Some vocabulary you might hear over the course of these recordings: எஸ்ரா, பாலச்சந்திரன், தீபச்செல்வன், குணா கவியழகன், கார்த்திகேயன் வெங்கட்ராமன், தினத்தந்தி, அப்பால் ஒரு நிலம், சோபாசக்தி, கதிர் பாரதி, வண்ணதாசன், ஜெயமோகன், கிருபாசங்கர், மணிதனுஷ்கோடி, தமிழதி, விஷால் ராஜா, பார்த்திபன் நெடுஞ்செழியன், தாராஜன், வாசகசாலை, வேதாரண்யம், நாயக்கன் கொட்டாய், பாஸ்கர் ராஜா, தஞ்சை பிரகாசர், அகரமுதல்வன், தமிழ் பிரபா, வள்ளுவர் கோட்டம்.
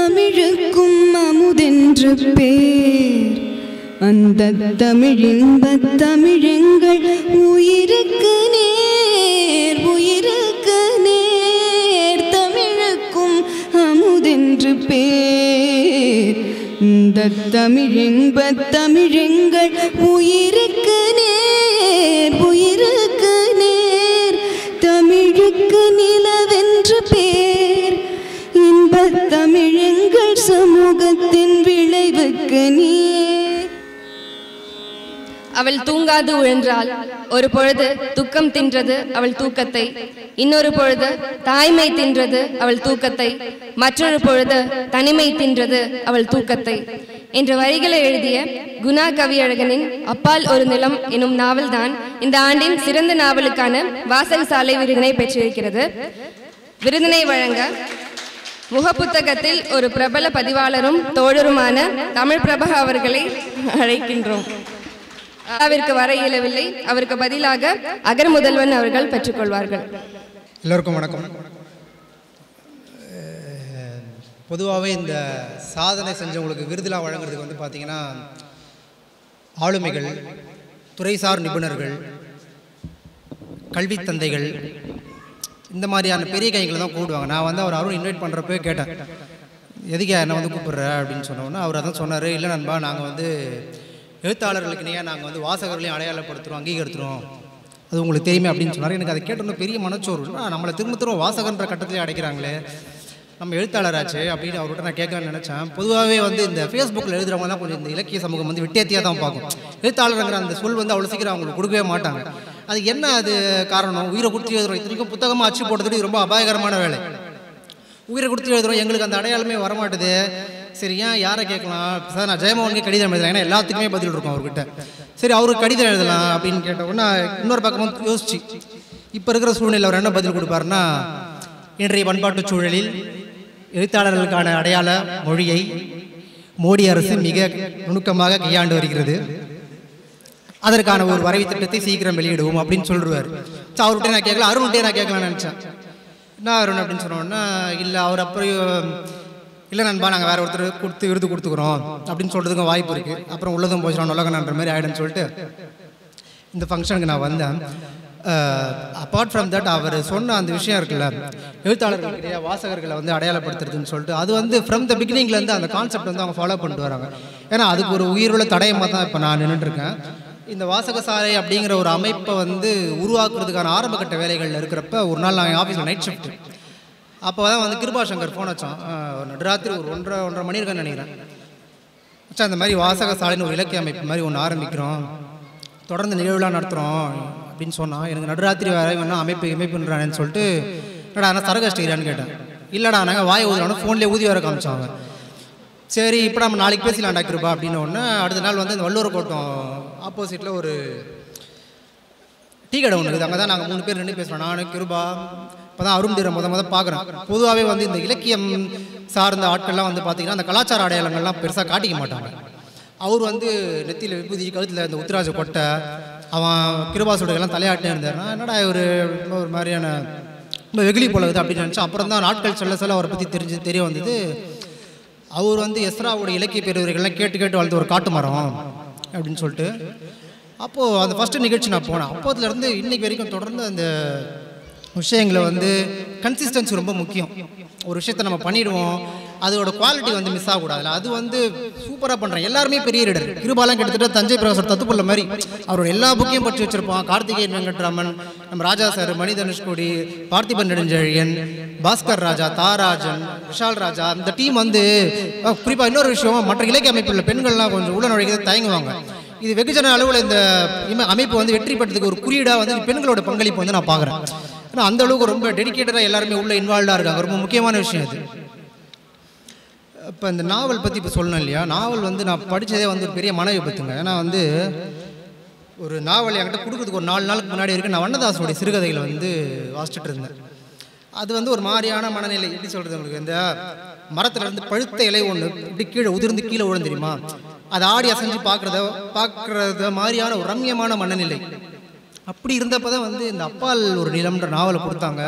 தமிழுக்கும் அமுதென்று பேர். அந்த தமிழின்ப தமிழங்கள் உயிருக்கு நேர், உயிருக்கு நேர். தமிழுக்கும் அமுதென்று பேர். இந்த தமிழின்ப தமிழங்கள் உயிருக்கு நேர், உயிருக்கு நேர். தமிழுக்கு நிலவென்று பேர். இன்ப தமிழங்கள் சமூகத்தின் விளைவுக்கு நீர். அவள் தூங்காது உழன்றாள். ஒரு பொழுது துக்கம் தின்றது அவள் தூக்கத்தை, இன்னொரு பொழுது தாய்மை தின்றது அவள் தூக்கத்தை, மற்றொரு பொழுது தனிமை தின்றது அவள் தூக்கத்தை என்ற வரிகளை எழுதிய குணா கவியழகனின் அப்பால் ஒரு நிலம் எனும் நாவல்தான் இந்த ஆண்டின் சிறந்த நாவலுக்கான வாசகசாலை விருதினை பெற்றிருக்கிறது. விருதினை வழங்க முகப்புத்தகத்தில் ஒரு பிரபல பதிவாளரும் தோழருமான தமிழ் பிரபா அவர்களை அழைக்கின்றோம். அவருக்கு வர இயலவில்லை. அவருக்கு பதிலாக அகரமுதல்வன் அவர்கள் பெற்றுக்கொள்வார்கள். எல்லோருக்கும் வணக்கம். பொதுவாகவே இந்த சாதனை செஞ்சவங்களுக்கு விருதுலாம் வழங்குறதுக்கு வந்து பார்த்திங்கன்னா ஆளுமைகள், துறைசார் நிபுணர்கள், கல்வித்தந்தைகள், இந்த மாதிரியான பெரிய கைகளை தான் கூடுவாங்க. நான் வந்து அவர் அருண் இன்வைட் பண்ணுறப்போ கேட்டேன், எதுக்கு என்னை வந்து கூப்பிட்ற அப்படின்னு சொன்னோன்னா அவர் அதான் சொன்னார், இல்லை நண்பா, நாங்கள் வந்து எழுத்தாளர்களுக்கு நேராக நாங்கள் வந்து வாசகர்களையும் அடையாளப்படுத்துகிறோம், அங்கீகரித்துறோம், அது உங்களுக்கு தெரியுமே அப்படின்னு சொன்னார். எனக்கு அதை கேட்டோன்னு பெரிய மனச்சோறு. நம்மளை திரும்ப திரும்ப வாசகன்ற கட்டத்திலே அடைக்கிறாங்களே, நம்ம எழுத்தாளராச்சு அப்படின்னு அவர்கிட்ட நான் கேட்கலான்னு நினச்சேன். பொதுவாகவே வந்து இந்த ஃபேஸ்புக்கில் எழுதுகிறவங்கலாம் கொஞ்சம் இந்த இலக்கிய சமூகம் வந்து விட்டேத்தியாக தான் பார்க்கும். எழுத்தாளருங்கிற அந்த சொல் வந்து அவ்வளோ சீக்கிரம் அவங்களுக்கு கொடுக்கவே மாட்டாங்க. அது என்ன அது காரணம்? உயிரை கொடுத்து எழுதுகிறோம். இத்தனைக்கும் புத்தகமாக அச்சு போட்டதுக்கு ரொம்ப அபாயகரமான வேலை. உயிரை கொடுத்து எழுதுகிறோம், எங்களுக்கு அந்த அடையாளமே வரமாட்டுது. சரி, ஏன் யாரை கேட்கலாம் சார்? நான் ஜெயமோகனுக்கு கடிதம் எழுதலாம், ஏன்னா எல்லாத்துக்குமே பதில் இருக்கும் அவர்கிட்ட. சரி, அவருக்கு கடிதம் எழுதலாம் அப்படின்னு கேட்டோன்னா இன்னொரு பக்கம் வந்து யோசிச்சு, இப்போ இருக்கிற சூழ்நிலை அவர் என்ன பதில் கொடுப்பாருன்னா, இன்றைய பண்பாட்டு சூழலில் எழுத்தாளர்களுக்கான அடையாள மொழியை மோடி அரசு மிக நுணுக்கமாக கையாண்டு வருகிறது, அதற்கான ஒரு வரைவு திட்டத்தை சீக்கிரம் வெளியிடுவோம் அப்படின்னு சொல்றாரு. ஸோ அவர்கிட்ட நான் கேட்கலாம், அருண்கிட்டே நான் கேட்கலாம்னு நினச்சேன். என்ன அருண் அப்படின்னு சொன்னோன்னா, இல்லை அவர் அப்புறம் இல்லை நண்பா, நாங்கள் வேறு ஒருத்தர் கொடுத்து விருது கொடுத்துக்கிறோம் அப்படின்னு சொல்கிறதுக்கும் வாய்ப்பு இருக்குது, அப்புறம் உள்ளதும் போச்சுலாம் உலகன்ற மாதிரி ஆகிடுன்னு சொல்லிட்டு இந்த ஃபங்க்ஷனுக்கு நான் வந்தேன். அப்பார்ட் ஃப்ரம் தட், அவர் சொன்ன அந்த விஷயம் இருக்குல்ல, எழுத்தாளர்களுடைய வாசகர்களை வந்து அடையாளப்படுத்துறதுன்னு சொல்லிட்டு, அது வந்து ஃப்ரம் த பிகினிங்லேருந்து அந்த கான்செப்ட் வந்து அவங்க ஃபாலோ பண்ணிட்டு வராங்க. ஏன்னா அதுக்கு ஒரு உயிருள்ள தடயமாக தான் இப்போ நான் நின்றுட்டுருக்கேன். இந்த வாசகசாலை அப்படிங்கிற ஒரு அமைப்பை வந்து உருவாக்குறதுக்கான ஆரம்பகட்ட வேலைகளில் இருக்கிறப்ப ஒரு நாள் நான் ஆஃபீஸில் நைட் ஷிஃப்ட், அப்போ தான் வந்து கிருபாசங்கர் ஃபோன் வச்சான். நடுராத்திரி ஒரு ஒன்றரை மணி இருக்குன்னு நினைக்கிறேன். வச்சா இந்த மாதிரி வாசகசாலைன்னு ஒரு இலக்கிய அமைப்பு மாதிரி ஒன்று ஆரம்பிக்கிறோம், தொடர்ந்து நிகழ்வுலாம் நடத்துகிறோம் அப்படின்னு சொன்னால், எனக்கு நடுராத்திரி வேறு வேணா அமைப்புன்றானேன்னு சொல்லிட்டு, என்னடா ஆனால் சரகஷ்டிக்கிறான்னு கேட்டேன். இல்லைடா, நாங்கள் வாய் ஊதுறோம் ஃபோன்லேயே ஊதி வேறு காமிச்சாங்க. சரி, இப்போ நம்ம நாளைக்கு பேசலாம்டா கிருபா அப்படின்னு ஒன்று. அடுத்த நாள் வந்து இந்த வள்ளுவர் கோட்டம் ஆப்போசிட்டில் ஒரு டீ கடை ஒன்று இருக்குது. அங்கே தான் நாங்கள் 3 பேர் நின்று பேசுகிறோம், நான் கிருபா. இப்போ தான் அருண்தீரை முதல் பார்க்குறேன். பொதுவாகவே வந்து இந்த இலக்கியம் சார்ந்த ஆட்கள்லாம் வந்து பார்த்திங்கன்னா அந்த கலாச்சார அடையாளங்கள்லாம் பெருசாக காட்டிக்க மாட்டாங்க. அவர் வந்து நெத்தியில் விபூதி, கழுத்தில் இந்த உத்திராஜ கொட்டை, அவன் கிருபாசுடையெல்லாம் தலையாட்டே இருந்தார்னா, என்னடா ஒரு ஒரு மாதிரியான ரொம்ப வெகுளி போலகுது அப்படின்னு நினச்சி, அப்புறம் தான் நாட்கள் சொல்ல சொல்ல அவரை பற்றி தெரிய வந்தது. அவர் வந்து எஸ்ராவோட இலக்கிய பெரியவர்கள்லாம் கேட்டு கேட்டு வளர்த்து ஒரு காட்டு மரம் அப்படின்னு சொல்லிட்டு. அப்போது அந்த ஃபஸ்ட்டு நிகழ்ச்சி நான் போனேன். அப்போதுலேருந்து இன்றைக்கு வரைக்கும் தொடர்ந்து அந்த விஷயங்களை வந்து கன்சிஸ்டன்சி ரொம்ப முக்கியம். ஒரு விஷயத்தை நம்ம பண்ணிடுவோம், அதோட குவாலிட்டி வந்து மிஸ் ஆகக்கூடாதுல்ல. அது வந்து சூப்பராக பண்ணுறேன். எல்லாருமே பெரிய இடர். கிருபாலாம் கிட்டத்தட்ட தஞ்சை பிரகாசர் தத்துப்புள்ள மாதிரி அவரோட எல்லா புக்கையும் பற்றி வச்சுருப்பான். கார்த்திகேயன் வெங்கட்ராமன், நம்ம ராஜா சார், மணிதனுஷ்கோடி, பார்த்திபன் நெடுஞ்செழியன், பாஸ்கர் ராஜா, தாராஜன், விஷால் ராஜா, அந்த டீம் வந்து குறிப்பாக இன்னொரு விஷயம், மற்ற இலக்கிய அமைப்பில் பெண்கள்லாம் கொஞ்சம் உள்ள நுழைக்கிறது தயங்குவாங்க. இது வெகுஜன அளவில் இந்த அமைப்பு வந்து வெற்றி பெற்றதுக்கு ஒரு குறியீடாக வந்து பெண்களோட பங்களிப்பு வந்து நான் பார்க்குறேன். ஏன்னா அந்த அளவுக்கு ரொம்ப டெடிக்கேட்டடாக எல்லாருமே உள்ளே இன்வால்வாக இருக்காங்க. ரொம்ப முக்கியமான விஷயம் இது. இப்போ இந்த நாவல் பற்றி இப்போ சொல்லணும் இல்லையா? நாவல் வந்து நான் படித்ததே வந்து ஒரு பெரிய மன விபத்துங்க. ஏன்னா வந்து ஒரு நாவல் என்கிட்ட கொடுக்குறதுக்கு ஒரு 4 நாளுக்கு முன்னாடி வரைக்கும் நான் வண்ணதாசனுடைய சிறுகதைகளை வந்து வாசிச்சுட்டு இருந்தேன். அது வந்து ஒரு மாதிரியான மனநிலை. எப்படி சொல்கிறது உங்களுக்கு, இந்த மரத்துலேருந்து பழுத்த இலை ஒன்று இப்படி கீழே உதிர்ந்து கீழே விழுந்து தெரியுமா, அதை ஆடி அசைஞ்சு பார்க்குறத மாதிரியான ஒரு ரம்யமான மனநிலை. அப்படி இருந்தப்போ தான் வந்து இந்த அப்பால் ஒரு நிலம்ன்ற நாவலை கொடுத்தாங்க.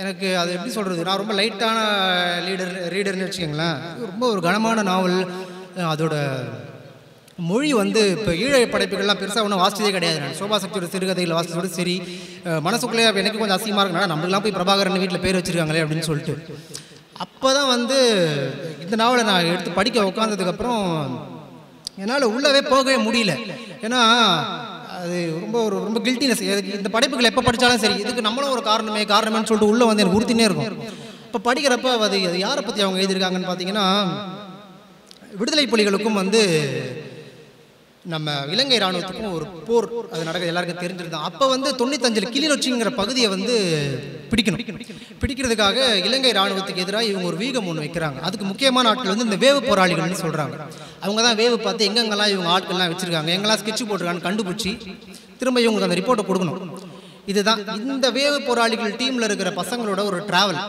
எனக்கு அது எப்படி சொல்கிறது, நான் ரொம்ப லைட்டான ரீடர்னு வச்சுக்கோங்களேன். ரொம்ப ஒரு கனமான நாவல். அதோட மொழி வந்து இப்போ ஈழ படைப்புகள்லாம் பெருசாக ஒன்றும் வாசிச்சதே கிடையாது. நான் சோபாசக்தியோட சிறுகதையில் வாசிச்சதோடு சரி, மனசுக்குள்ளே எனக்கு கொஞ்சம் அசிங்கமாக இருக்கனால நம்மளாம் போய் பிரபாகரன் வீட்டில் பேர் வச்சுருக்காங்களே அப்படின்னு சொல்லிட்டு அப்போ தான் வந்து இந்த நாவலை நான் எடுத்து படிக்க உட்காந்ததுக்கப்புறம் என்னால் உள்ளவே போகவே முடியல. ஏன்னா அது ரொம்ப ஒரு ரொம்ப கில்ட்டினஸ். இந்த படைப்புகள் எப்போ படித்தாலும் சரி, இதுக்கு நம்மளும் ஒரு காரணமேன்னு சொல்லிட்டு உள்ளே வந்து எனக்கு உறுத்தினே இருக்கும். இப்போ படிக்கிறப்ப அது அது யாரை பற்றி அவங்க எழுதியிருக்காங்கன்னு பார்த்தீங்கன்னா, விடுதலை புலிகளுக்கும் வந்து நம்ம இலங்கை இராணுவத்துக்கும் ஒரு போர் அது நடக்குது, எல்லாருக்கும் தெரிஞ்சிருந்தோம். அப்போ வந்து 95 கிளிநொச்சிங்கிற பகுதியை வந்து பிடிக்கிறதுக்காக இலங்கை இராணுவத்துக்கு எதிராக இவங்க ஒரு வீகம் ஒன்று வைக்கிறாங்க. அதுக்கு முக்கியமான ஆட்கள் வந்து இந்த வேவு போராளிகள்னு சொல்கிறாங்க. அவங்க தான் வேவு பார்த்து எங்கெங்கெல்லாம் இவங்க ஆட்கள்லாம் வச்சுருக்காங்க, எங்கெல்லாம் ஸ்கெட்ச் போட்டிருக்கான்னு கண்டுபிடிச்சி திரும்ப இவங்களுக்கு அந்த ரிப்போர்ட்டை கொடுக்கணும். இதுதான் இந்த வேவு போராளிகள் டீமில் இருக்கிற பசங்களோட ஒரு ட்ராவல்.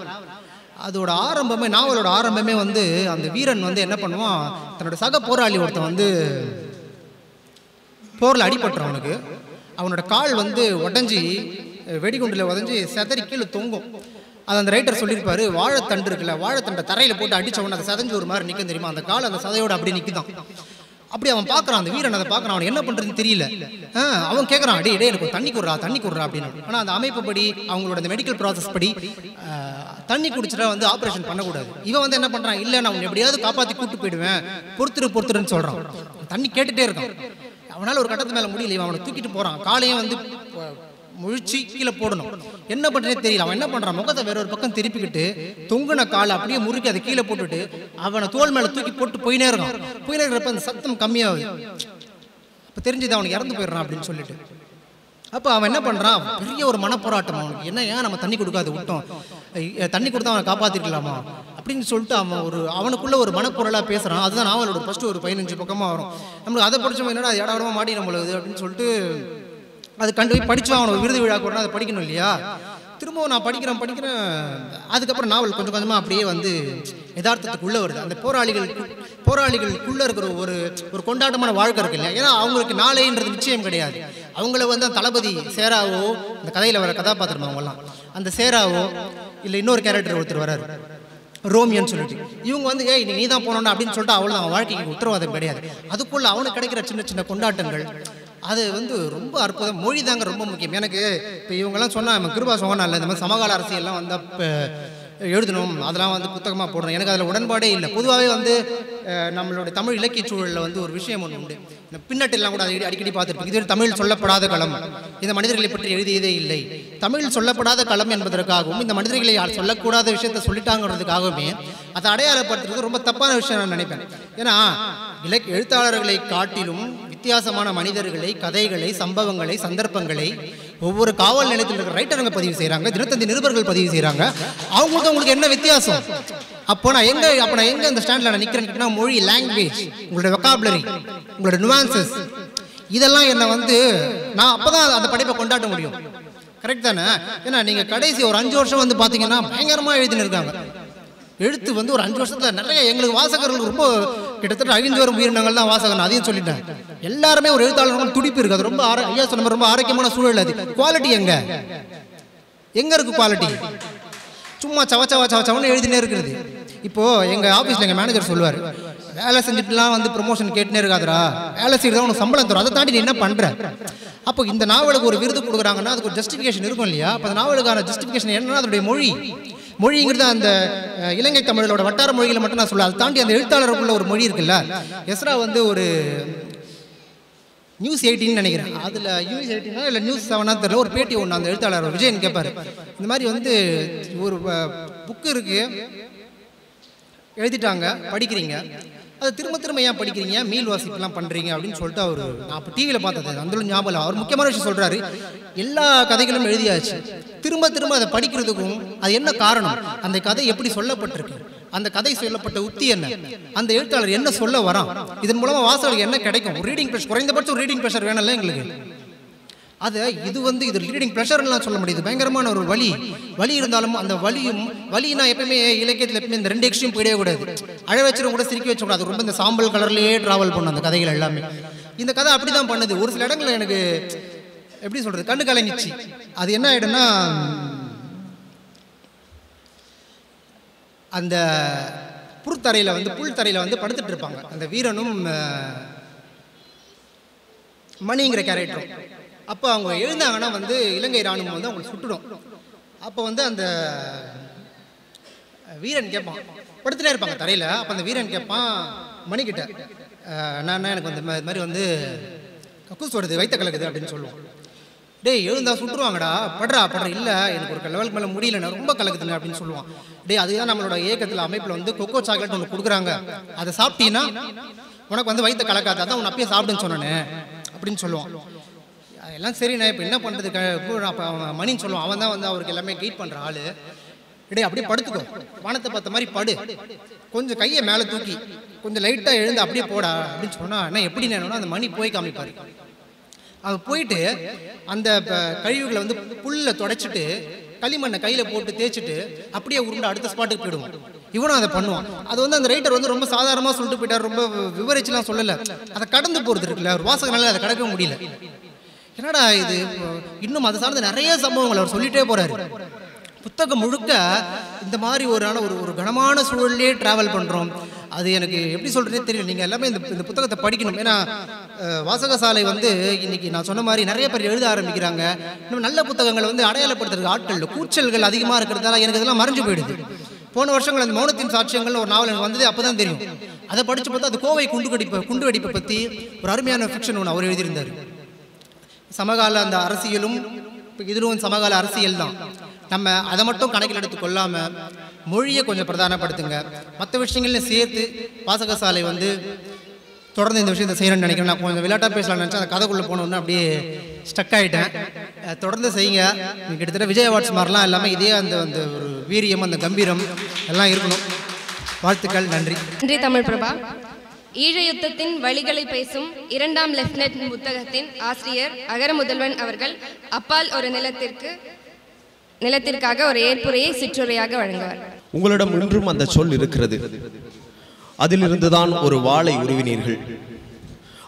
அதோட ஆரம்பமே, நாவலோட ஆரம்பமே வந்து அந்த வீரன் வந்து என்ன பண்ணுவான், தன்னோட சக போராளி ஒருத்தன் வந்து போரில் அடிபட்டுறவனுக்கு அவனோட கால் வந்து உடஞ்சி வெடிகுண்டில் உடஞ்சி செதறி கீழே தொங்கும். அது அந்த ரைட்டர் சொல்லியிருப்பாரு, வாழைத்தண்டு இருக்குல்ல, வாழைத்தண்டை தரையில் போட்டு அடித்தவன அதை செதஞ்சு ஒரு மாதிரி நிற்க தெரியுமா, அந்த கால் அந்த சதையோடு அப்படி நிற்கிதான். அப்படி அவன் பார்க்குறான், அந்த வீரன் அதை பார்க்குறான், அவன் என்ன பண்ணுறதுன்னு தெரியல. அவன் கேட்குறான், அடே இடையே எனக்கு தண்ணி கொடுறா அப்படின்னு. ஆனால் அந்த அமைப்பு படி, அவங்களோட அந்த மெடிக்கல் ப்ராசஸ் படி, தண்ணி குடிச்சிட்டா வந்து ஆப்ரேஷன் பண்ணக்கூடாது. இவன் வந்து என்ன பண்ணுறான், இல்லை நான் எப்படியாவது காப்பாற்றி கூப்பிட்டு போயிடுவேன், பொறுத்துருன்னு சொல்கிறான். தண்ணி கேட்டுகிட்டே இருக்கான். அவனால் ஒரு கட்டத்து மேலே முடியல, அவனை தூக்கிட்டு போகிறான். காலையும் வந்து முழிச்சு கீழே போடணும், என்ன பண்ணுறதுன்னு தெரியல. அவன் என்ன பண்ணுறான், முகத்தை வேற ஒரு பக்கம் திருப்பிக்கிட்டு தொங்குன காலை அப்படியே முறுக்கி அதை கீழே போட்டுட்டு அவனை தோல் மேலே தூக்கி போட்டு போயினே இருக்கான். போயினே இருக்கிறப்ப அந்த சத்தம் கம்மியாகுது. அப்போ தெரிஞ்சது அவனுக்கு இறந்து போயிடுறான் அப்படின்னு சொல்லிட்டு. அப்போ அவன் என்ன பண்ணுறான், பெரிய ஒரு மனப்போராட்டம். அவனுக்கு என்ன, ஏன் நம்ம தண்ணி கொடுக்காது விட்டோம், தண்ணி கொடுத்தா அவனை காப்பாற்றிருக்கலாமா அப்படின்னு சொல்லிட்டு அவனுக்குள்ளே ஒரு மனக்குரலாக பேசுகிறான். அதுதான் நாவலோட ஃபஸ்ட்டு ஒரு 15 பக்கமாக வரும். நம்மளுக்கு அதை படித்தோம், என்னடா அது இடவரமாக மாட்டி நம்மளுது அப்படின்னு சொல்லிட்டு அது கண்டு போய் படித்தோம். அவனுக்கு விருது விழா கூட அதை படிக்கணும் இல்லையா. திரும்பவும் நான் படிக்கிறேன். அதுக்கப்புறம் நாவல் கொஞ்சம் கொஞ்சமாக அப்படியே வந்து யதார்த்தத்துக்குள்ளே வருது. அந்த போராளிகளுக்குள்ளே இருக்கிற ஒரு கொண்டாட்டமான வாழ்க்கை இருக்கு இல்லையா. ஏன்னா அவங்களுக்கு நாளைன்றது நிச்சயம் கிடையாது. அவங்கள வந்து அந்த தளபதி சேராவோ, அந்த கதையில் வர கதாபாத்திரம் அவங்கெல்லாம் அந்த சேராவோ, இல்லை இன்னொரு கேரக்டர் ஒருத்தர் வராரு ரோமியோன்னு சொல்லிட்டு, இவங்க வந்து ஏய் நீ தான் போனோன்னா அப்படின்னு சொல்லிட்டு அவ்வளோ அவன் வாழ்க்கைக்கு உத்தரவாதம் கிடையாது. அதுக்குள்ளே அவனுக்கு கிடைக்கிற சின்ன சின்ன கொண்டாட்டங்கள் அது வந்து ரொம்ப அற்புதம். மொழி தாங்க ரொம்ப முக்கியம். எனக்கு இப்போ இவங்கெல்லாம் சொன்னால் நம்ம கிருபா சொன்னால் இல்லை, இந்த மாதிரி சமகால அரசியல்லாம் வந்தால் எழுதணும், அதெல்லாம் வந்து புத்தகமாக போடணும், எனக்கு அதில் உடன்பாடே இல்லை. பொதுவாகவே வந்து நம்மளுடைய தமிழ் இலக்கிய சூழலில் வந்து ஒரு விஷயம் ஒன்று உண்டு, இந்த பின்னட்டெல்லாம் கூட அடிக்கடி பார்த்துருப்போம். இது தமிழ் சொல்லப்படாத களம், இந்த மனிதர்களை பற்றி எழுதியதே இல்லை. தமிழ் சொல்லப்படாத களம் என்பதற்காகவும், இந்த மனிதர்களை சொல்லக்கூடாத விஷயத்தை சொல்லிட்டாங்கிறதுக்காகவுமே அதை அடையாளப்படுத்துறது ரொம்ப தப்பான விஷயம் நான் நினைப்பேன். ஏன்னா எழுத்தாளர்களை காட்டிலும் வித்தியாசமான மனிதர்களை, கதைகளை, சம்பவங்களை, சந்தர்ப்பங்களை ஒவ்வொரு காவல் நிலையத்தில் இருக்கிற ரைட்டருங்க பதிவு செய்கிறாங்க, தினத்தந்தி நிருபர்கள் பதிவு செய்கிறாங்க. அவங்களுக்கு என்ன வித்தியாசம்? அப்போ நான் எங்கே இந்த ஸ்டாண்டில் நான் நிற்கிறேன்னு, மொழி, லாங்குவேஜ், உங்களுடைய வெக்காபுலரி, உங்களுடைய நுவான்சஸ், இதெல்லாம் என்னை வந்து நான் அப்போ தான் அந்த படைப்பை கொண்டாட முடியும். கரெக்ட் தானே? ஏன்னா நீங்கள் கடைசி ஒரு 5 வருஷம் வந்து பார்த்தீங்கன்னா பயங்கரமாக எழுதினிருக்காங்க. எழுத்து வந்து ஒரு 5 வருஷத்தில் நிறைய எங்களுக்கு வாசகர்கள் ரொம்ப கிட்டத்தட்ட 5 உயிரினங்கள் தான் வாசகன். அதையும் சொல்லிட்டேன். எல்லாருமே ஒரு எழுத்தாளர்கள் துடிப்பு இருக்குது. அது ரொம்ப ஐயா சொன்ன ரொம்ப ஆரோக்கியமான சூழல். அது குவாலிட்டி எங்கே இருக்குது? குவாலிட்டி சும்மா சவச்சவன்னு எழுதினே இருக்கிறது. இப்போது எங்கள் ஆஃபீஸில் எங்கள் மேனேஜர் சொல்லுவார், வேலை செஞ்சுட்டுலாம் வந்து ப்ரொமோஷன் கேட்டுனே இருக்காதுரா, வேலை செய்யறதா உனக்கு சம்பளம் தரும், அதை தாண்டி நீ என்ன பண்ணுற? அப்போ இந்த நாவலுக்கு ஒரு விருது கொடுக்குறாங்கன்னா அதுக்கு ஒரு ஜஸ்டிஃபிகேஷன் இருக்கும் இல்லையா. அப்போ அந்த நாவலுக்கான ஜஸ்டிஃபிகேஷன் என்னன்னா அதனுடைய மொழிங்கிறது அந்த இலங்கை தமிழோட வட்டார மொழிகளை மட்டும் நான் சொல்லுவேன், அதை தாண்டி அந்த எழுத்தாளருக்குள்ள ஒரு மொழி இருக்குல்ல. எஸ்ரா வந்து ஒரு நியூஸ் 18 நினைக்கிறேன், அதில் நியூஸ் 18 இல்லை நியூஸ் 7 தெரியல, ஒரு பேட்டி ஒன்று அந்த எழுத்தாளர் விஜயன் கேட்பார், இந்த மாதிரி வந்து ஒரு புக்கு இருக்குது எழுதிட்டாங்க, படிக்கிறீங்க, அதை திரும்ப ஏன் படிக்கிறீங்க, மீள் வாசிப்புலாம் பண்ணுறீங்க அப்படின்னு சொல்லிட்டு அவர், நான் அப்போ டிவியில் பார்த்தது அந்த ஞாபகம், அவர் முக்கியமான விஷயம் சொல்கிறாரு, எல்லா கதைகளும் எழுதியாச்சு, திரும்ப அதை படிக்கிறதுக்கும் அது என்ன காரணம், அந்த கதை எப்படி சொல்லப்பட்டிருக்கு, அந்த கதை சொல்லப்பட்ட உத்தி என்ன, அந்த எழுத்தாளர் என்ன சொல்ல வரான், இதன் மூலமாக வாசகர்களுக்கு என்ன கிடைக்கும், ஒரு ரீடிங் ப்ரெஷர், குறைந்தபட்சம் ஒரு ரீடிங் ப்ரெஷர் வேணும்ல எங்களுக்கு. அதை இது வந்து இது ரீடிங் ப்ரெஷர்லாம் சொல்ல முடியாது, பயங்கரமான ஒரு வலி இருந்தாலும் அந்த வலினா எப்பவுமே இலக்கியத்தில் எப்பவுமே இந்த 2 எக்ஸ்ட்ரீம் போயிடவே கூடாது. அழ வச்சிடும் கூட, சிரிக்க வச்சக்கூடாது, ரொம்ப இந்த சாம்பல் கலர்லேயே ட்ராவல் பண்ணும் அந்த கதைகள் எல்லாமே. இந்த கதை அப்படி தான் பண்ணுது. ஒரு சில இடங்களில் எனக்கு எப்படி சொல்கிறது, கண்ணு கலங்கிச்சு. அது என்ன ஆகிடும்னா அந்த புல்தரையில் வந்து படுத்துட்டு இருப்பாங்க. அந்த வீரனும் மணிங்கிற கேரக்டரும். அப்போ அவங்க எழுந்தாங்கன்னா வந்து இலங்கை இராணுவம் வந்து அவங்களை சுட்டுடும். அப்போ வந்து அந்த வீரன் கேட்பான், படுத்துட்டே இருப்பாங்க தரையில். அப்போ அந்த வீரன் கேட்பான் மணிக்கிட்ட, நான் எனக்கு வந்து இது மாதிரி வந்து கக்கூஸ் வருது, வைத்த கலக்குது அப்படின்னு சொல்லுவோம். டேய் எழுந்தா சுட்டுருவாங்கடா, படுறா படுற. இல்லை எனக்கு ஒரு லெவலுக்கு மேலே முடியலண்ணா, ரொம்ப கலக்குதுங்க அப்படின்னு சொல்லுவான். டேய் அதுதான் நம்மளோட இயக்கத்தில் அமைப்பில் வந்து கொக்கோ சாக்லேட் ஒன்று கொடுக்குறாங்க, அதை சாப்பிட்டீங்கன்னா உனக்கு வந்து வைத்த கலக்காது, அதான் உன் அப்பயே சாப்பிடுன்னு சொன்னானே அப்படின்னு சொல்லுவான். அதெல்லாம் சரி, நான் இப்போ என்ன பண்ணுறது மணின்னு சொல்லுவான். அவன் தான் வந்து அவருக்கு எல்லாமே கைட் பண்ணுற ஆள். டேய் அப்படியே படுத்துக்கோ, வானத்தை பார்த்த மாதிரி படு, கொஞ்சம் கையை மேலே தூக்கி கொஞ்சம் லைட்டாக எழுந்து அப்படியே போடா அப்படின்னு சொன்னா, நான் எப்படி நேரம்னா அந்த மணி போய் காமிப்பாரு. அவன் போயிட்டு அந்த கழிவுகளை வந்து புல்லை தொடச்சிட்டு களிமண்ணை கையில் போட்டு தேய்ச்சிட்டு அப்படியே உருண்டை அடுத்த ஸ்பாட்டுக்கு போயிடுவான். இவனும் அதை பண்ணுவான். அது வந்து அந்த ரைட்டர் வந்து ரொம்ப சாதாரணமாக சொல்லிட்டு போயிட்டார், ரொம்ப விவரிச்சுலாம் சொல்லலை. அதை கடந்து போகிறது இருக்குல்ல, ஒரு வாசகனால அதை கடக்க முடியல. என்னடா இது, இன்னும் அது சார்ந்த நிறைய சம்பவங்கள் அவர் சொல்லிகிட்டே போகிறாரு. புத்தகம் முழுக்க இந்த மாதிரி ஒரு கனமான சூழல்லே ட்ராவல் பண்ணுறோம். அது எனக்கு எப்படி சொல்கிறதே தெரியல. நீங்கள் எல்லாமே இந்த புத்தகத்தை படிக்கணும். ஏன்னா வாசகசாலை வந்து இன்றைக்கி நான் சொன்ன மாதிரி நிறைய பேர் எழுத ஆரம்பிக்கிறாங்க. இன்னும் நல்ல புத்தகங்களை வந்து அடையாளப்படுத்துறதுக்கு ஆட்கள் கூச்சல்கள் அதிகமாக இருக்கிறதால எனக்கு இதெல்லாம் மறைஞ்சு போயிடுது. போன வருஷங்கள் அந்த மௌனத்தின் சாட்சியங்கள் ஒரு நாவல் வந்தது, அப்போ தான் தெரியும். அதை படித்து பார்த்தா அது கோவை குண்டுவெடிப்பை பற்றி ஒரு அருமையான ஃபிக்ஷன் ஒன்று அவர் எழுதியிருந்தார். சமகால அந்த அரசியலும் இதுவும் சமகால அரசியல் தான். நம்ம அதை மட்டும் கணக்கில் எடுத்து கொள்ளாமல் மொழியை கொஞ்சம் பிரதானப்படுத்துங்க. மற்ற விஷயங்களையும் சேர்த்து வாசகசாலை வந்து தொடர்ந்து இந்த விஷயத்தை செய்யணும்னு நினைக்கிறேன். நான் கொஞ்சம் விளையாட்டாக பேசலாம்னு நினச்சேன், அந்த கதைக்குள்ளே போனோன்னு அப்படியே ஸ்டக் ஆகிட்டேன். தொடர்ந்து செய்யுங்க. கிட்டத்தட்ட விஜய் அவார்ட்ஸ் மாதிரிலாம் எல்லாமே இதே அந்த அந்த ஒரு வீரியம், அந்த கம்பீரம் எல்லாம் இருக்கணும். வாழ்த்துக்கள். நன்றி. நன்றி. தமிழ் பிரபா ஈழ யுத்தத்தின் வழிகளை பேசும் இரண்டாம் லெப்டினன்ட் புத்தகத்தின் ஆசிரியர் அகரமுதல்வன் அவர்கள் அப்பால் ஒரு நிலத்திற்காக ஒரு ஏற்புரையை சிற்றுரையாக வழங்குவார். உங்களிடம் இன்றும் அந்த சொல் இருக்கிறது. அதிலிருந்துதான் ஒரு வாளை உருவினீர்கள்.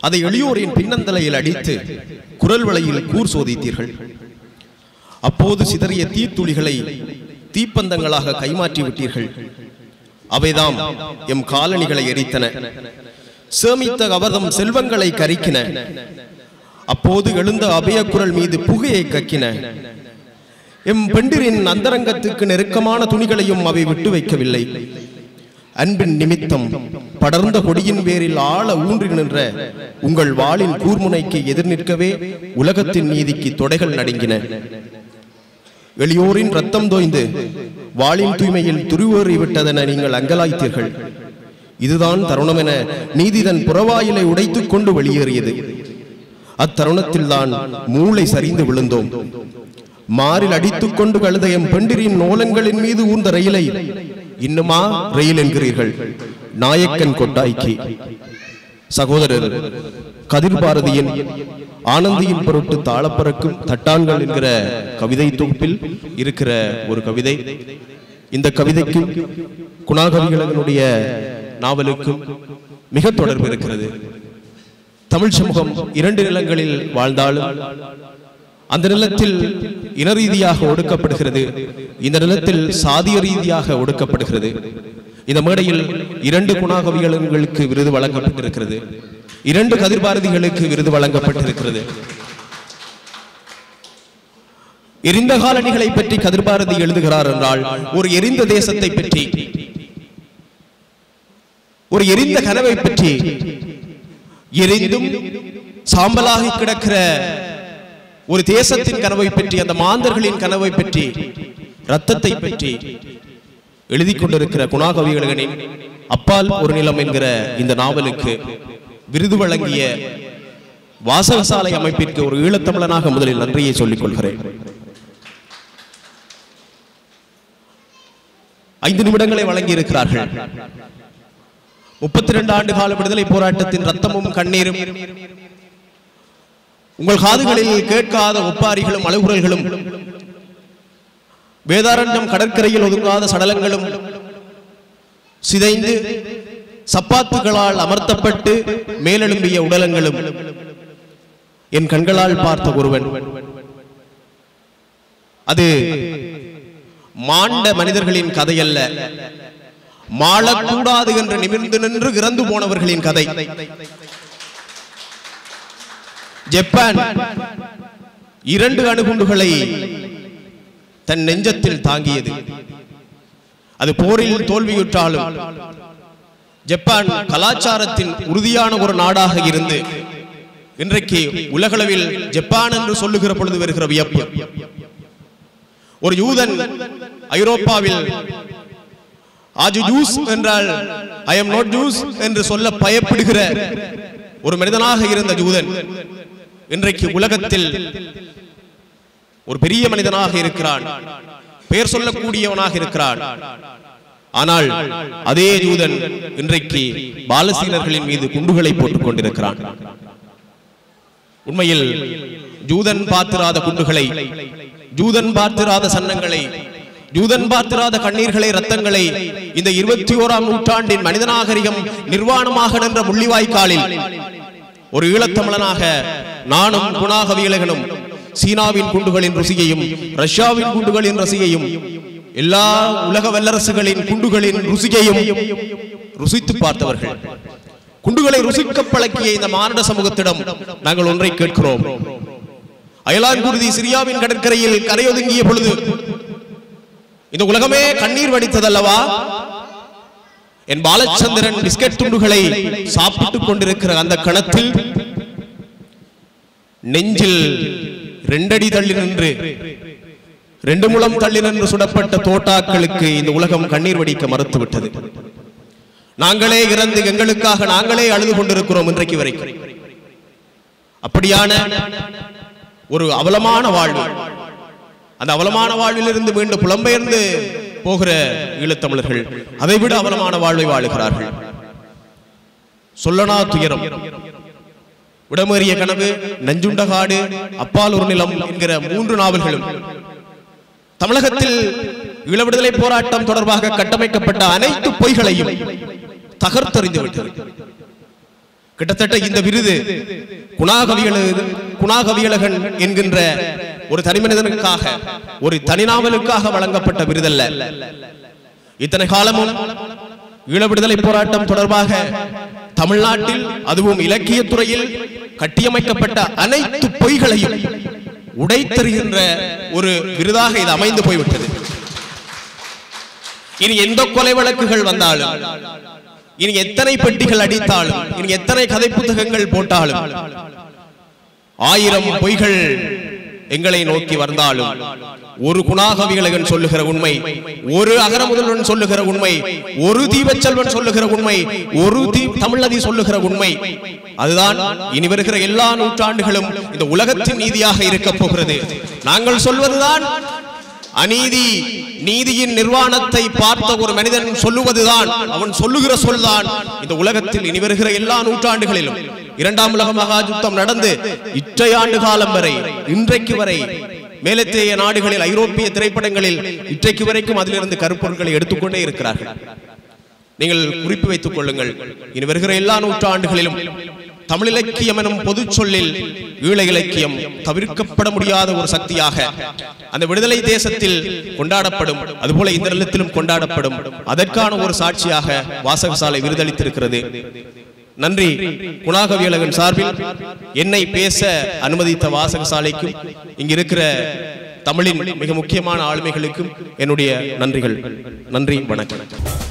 அதை எளியோரின் பின்னந்தலையில் அடித்து குரல் வலையில் கூர் சோதித்தீர்கள். அப்போது சிதறிய தீத்துளிகளை தீப்பந்தங்களாக கைமாற்றி விட்டீர்கள். அவைதாம் எம் காலணிகளை எரித்தன, சேமித்த கவர்தம் செல்வங்களை கரிக்கின. அப்போது எழுந்த அபயக்குரல் மீது புகையை கக்கின. எம் பெண்டிரின் அந்தரங்கத்துக்கு நெருக்கமான துணிகளையும் அவை விட்டு வைக்கவில்லை. அன்பின் நிமித்தம் படர்ந்த கொடியின் வேரில் ஆழ ஊன்றி நின்ற உங்கள் வாளின் கூர்முனைக்கு எதிர் நிற்கவே உலகத்தின் நீதிக்கு தொடைகள் நடுங்கின. எளியோரின் ரத்தம் தோய்ந்து வாளின் தூய்மையில் துருவேறிவிட்டதென நீங்கள் அங்கலாய்த்தீர்கள். இதுதான் தருணம் என நீதிதன் புறவாயிலை உடைத்துக் கொண்டு வெளியேறியது. அத்தருணத்தில் தான் மூளை சரிந்து விழுந்தோம். மாறில் அடித்துக் கொண்டு கழுத எம் பெண்டிரின் நோலங்களின் மீது ஊர்ந்த ரயிலை இன்னுமா ரயில் என்கிறீர்கள் நாயக்கன் கொட்டாய்க்கு. சகோதரர் கதிர் பாரதியின் ஆனந்தியின் பொருட்டு தாளப்பறக்கும் தட்டான்கள் என்கிற கவிதை தொகுப்பில் இருக்கிற ஒரு கவிதை. இந்த கவிதைக்கும் குணா கவியழகனுடைய நாவலுக்கும் மிக தொடர்பு இருக்கிறது. தமிழ் சமூகம் இரண்டு நிலங்களில் வாழ்ந்தாலும் அந்த நிலத்தில் இன ரீதியாக ஒடுக்கப்படுகிறது, இந்த நிலத்தில் சாதிய ரீதியாக ஒடுக்கப்படுகிறது. இந்த மேடையில் இரண்டு குணா கவியழகங்களுக்கு விருது வழங்கப்பட்டிருக்கிறது, இரண்டு கதிர்பாரதிகளுக்கு விருது வழங்கப்பட்டிருக்கிறது. எரிந்த காலணிகளை பற்றி கதிர்பாரதி எழுதுகிறார் என்றால் ஒரு எரிந்த தேசத்தை பற்றி, ஒரு எரிந்த கனவை பற்றி, எரிந்தும் சாம்பலாகி கிடக்கிற ஒரு தேசத்தின் கனவை பற்றி, அந்த மாந்தர்களின் கனவை பற்றி, ரத்தத்தை பற்றி எழுதி கொண்டிருக்கிற குணா கவியழகனின் அப்பால் ஒரு நிலம் என்கிற இந்த நாவலுக்கு விருது வழங்கிய வாசகசாலை அமைப்பிற்கு ஒரு ஈழத்தமிழனாக முதலில் நன்றியை சொல்லிக் கொள்கிறேன். 5 நிமிடங்களை வழங்கியிருக்கிறார்கள். 32 ஆண்டு கால விடுதலை போராட்டத்தின் ரத்தமும் கண்ணீரும் உங்கள் காதுகளில் கேட்காத ஒப்பாரிகளும் அழுகுரல்களும் வேதாரண்யம் கடற்கரையில் ஒதுங்காத சடலங்களும் சிதைந்து சப்பாத்துகளால் அமர்த்தப்பட்டு மேலெழும்பிய உடலங்களும் என் கண்களால் பார்த்த ஒருவன். அது மாண்ட மனிதர்களின் கதை அல்ல, மாளக்கூடாது என்று நிமிர்ந்து நின்று இறந்து போனவர்களின் கதை. ஜப்பான் 2 அணுகுண்டுகளை தன் நெஞ்சத்தில் தாங்கியது. அது போரில் தோல்வியுற்றாலும் ஜப்பான் கலாச்சாரத்தின் உறுதியான ஒரு நாடாக இருந்து இன்றைக்கு உலகளவில் ஜப்பான் என்று சொல்லுகிற பொழுது வருகிற வியப்பு. ஒரு யூதன் ஐரோப்பாவில் ஆஜு ஜூஸ் என்றால் ஐ எம் நாட் ஜூஸ் என்று சொல்ல பயப்படுகிற ஒரு மனிதனாக இருந்த யூதன் இன்றைக்கு உலகத்தில் ஒரு பெரிய மனிதனாக இருக்கிறான், பெயர் சொல்லக்கூடியவனாக இருக்கிறான். ஆனால் அதே யூதன் இன்றைக்கு பாலஸ்தீனர்களின் மீது குண்டுகளை போட்டுக் கொண்டிருக்கிறான். உண்மையில் ஜூதன் பார்த்திராத குண்டுகளை, ஜூதன் பார்த்திராத சன்னங்களை, ஜூதன் பார்த்திராத கண்ணீர்களை, ரத்தங்களை இந்த 21ஆம் நூற்றாண்டின் மனிதநாகரிகம் நிர்வாணமாக நின்ற முள்ளிவாய்க்காலில் ஒரு ஈழத்தமிழனாக நானும் குணா கவியழகனும் சீனாவின் குண்டுகளின் ருசியையும் ரஷ்யாவின் குண்டுகளின் ரசியையும் எல்லா உலக வல்லரசுகளின் குண்டுகளின் ருசியையும் ருசித்து பார்த்தவர்கள். குண்டுகளை ருசிக்க பழக்கிய இந்த மானுட சமூகத்திடம் நாங்கள் ஒன்றை கேட்கிறோம். அயலான்குருதி சிரியாவின் கடற்கரையில் கரையொதுங்கிய பொழுது இந்த உலகமே கண்ணீர் வடித்ததல்லவா? என் பாலச்சந்திரன் பிஸ்கட் துண்டுகளை சாப்பிட்டுக் கொண்டிருக்கிற அந்த கணத்தில் நெஞ்சில் 2 அடி தள்ளி நின்று, 2 முழம் தள்ளி நின்று சுடப்பட்ட தோட்டாக்களுக்கு இந்த உலகம் கண்ணீர் வடிக்க மறுத்துவிட்டது. நாங்களே இறந்து எங்களுக்காக நாங்களே அழுது கொண்டிருக்கிறோம் இன்றைக்கு வரைக்கும். அப்படியான ஒரு அவலமான வாழ்வு, அந்த அவலமான வாழ்விலிருந்து மீண்டும் புலம்பெயர்ந்து போகிற ஈழத்தமிழர்கள் அதை விட அவலமான வாழ்வை வாழுகிறார்கள். சொல்லனா துயரம், விடமேறிய கனவு, நஞ்சுண்டகாடு, அப்பால் ஒரு நிலம் என்கிற 3 நாவல்களும் தமிழகத்தில் ஈழ விடுதலை போராட்டம் தொடர்பாக கட்டமைக்கப்பட்ட அனைத்து பொய்களையும் தகர்த்தறிந்து விட்டது. கிட்டத்தட்ட இந்த விருது குணா கவியழகன் என்கின்ற ஒரு தனிமனிதனுக்காக, ஒரு தனிநாவலுக்காக வழங்கப்பட்ட விருதல்ல. இத்தனை காலமும் ஈழ விடுதலை போராட்டம் தொடர்பாக தமிழ்நாட்டில், அதுவும் இலக்கியத்துறையில் கட்டியமைக்கப்பட்ட அனைத்து பொய்களையும் உடைத்தருகின்ற ஒரு விருதாக இது அமைந்து போய்விட்டது. இனி எந்த கொலை வழக்குகள் வந்தாலும், இனி எத்தனை பெட்டிகள் அடித்தாலும், இனி எத்தனை கதை புத்தகங்கள் போட்டாலும், 1000 பொய்கள் எங்களை நோக்கி வந்தாலும், ஒரு குணா கவியழகன் சொல்லுகிற உண்மை, ஒரு அகரமுதல்வன் சொல்லுகிற உண்மை, ஒரு தீபச்செல்வன் சொல்லுகிற உண்மை, ஒரு தமிழதி சொல்லுகிற உண்மை, அதுதான் இனி வருகிற எல்லா நூற்றாண்டுகளும் இந்த உலகத்தின் நீதியாக இருக்க போகிறது. நாங்கள் சொல்வதுதான் அநீதி. நீதியின் நிர்வாணத்தை பார்த்த ஒரு மனிதன் சொல்லுவதுதான், அவன் சொல்லுகிற சொல்தான் இந்த உலகத்தில் இனி வருகிற எல்லா நூற்றாண்டுகளிலும். 2ஆம் உலக மகாயுத்தம் நடந்து இற்றை ஆண்டு காலம் வரை, இன்றைக்கு வரை மேலத்தேய நாடுகளில், ஐரோப்பிய திரைப்படங்களில் இன்றைக்கு வரைக்கும் அதிலிருந்து கருப்பொருட்களை எடுத்துக்கொண்டே இருக்கிறார்கள். நீங்கள் குறிப்பு வைத்துக் கொள்ளுங்கள், இனி வருகிற எல்லா நூற்றாண்டுகளிலும் தமிழ் இலக்கியம் எனும் பொது சொல்லில் ஈழ இலக்கியம் தவிர்க்கப்பட முடியாத ஒரு சக்தியாக அந்த விடுதலை தேசத்தில் கொண்டாடப்படும், அதுபோல இந்த நிலத்திலும் கொண்டாடப்படும். அதற்கான ஒரு சாட்சியாக வாசகசாலை விருதளித்திருக்கிறது. நன்றி. குணா கவியழகன் சார்பில் என்னை பேச அனுமதித்த வாசகசாலைக்கும் இங்கிருக்கிற தமிழின் மிக முக்கியமான ஆளுமைகளுக்கும் என்னுடைய நன்றிகள். நன்றி, வணக்கம்.